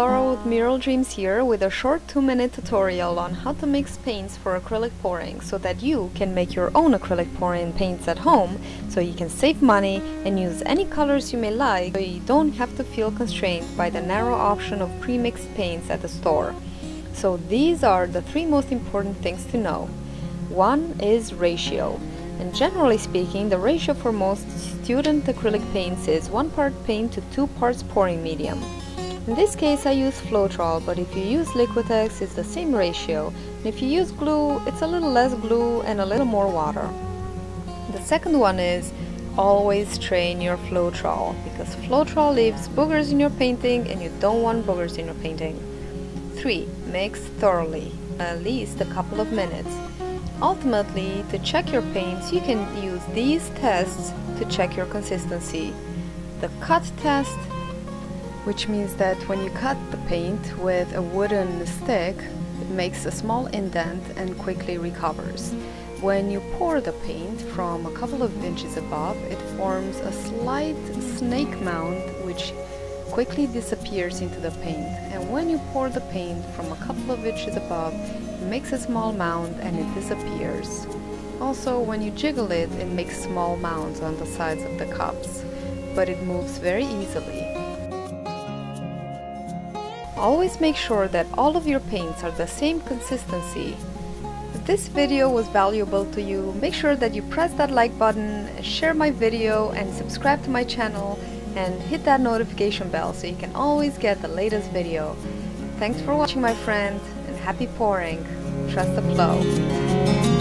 Laura with Mural Dreams here with a short 2-minute tutorial on how to mix paints for acrylic pouring so that you can make your own acrylic pouring paints at home, so you can save money and use any colors you may like, so you don't have to feel constrained by the narrow option of pre-mixed paints at the store. So these are the three most important things to know. One is ratio. And generally speaking, the ratio for most student acrylic paints is 1 part paint to 2 parts pouring medium. In this case I use Floetrol, but if you use Liquitex it's the same ratio, and if you use glue it's a little less glue and a little more water. The second one is always strain your Floetrol, because Floetrol leaves boogers in your painting and you don't want boogers in your painting. 3. Mix thoroughly, at least a couple of minutes. Ultimately, to check your paints, you can use these tests to check your consistency. The cut test, which means that when you cut the paint with a wooden stick, it makes a small indent and quickly recovers. When you pour the paint from a couple of inches above, it forms a slight snake mound which quickly disappears into the paint. And when you pour the paint from a couple of inches above, it makes a small mound and it disappears. Also, when you jiggle it, it makes small mounds on the sides of the cups, but it moves very easily. Always make sure that all of your paints are the same consistency. If this video was valuable to you, make sure that you press that like button, share my video and subscribe to my channel, and hit that notification bell so you can always get the latest video. Thanks for watching, my friend. Happy pouring, trust the flow.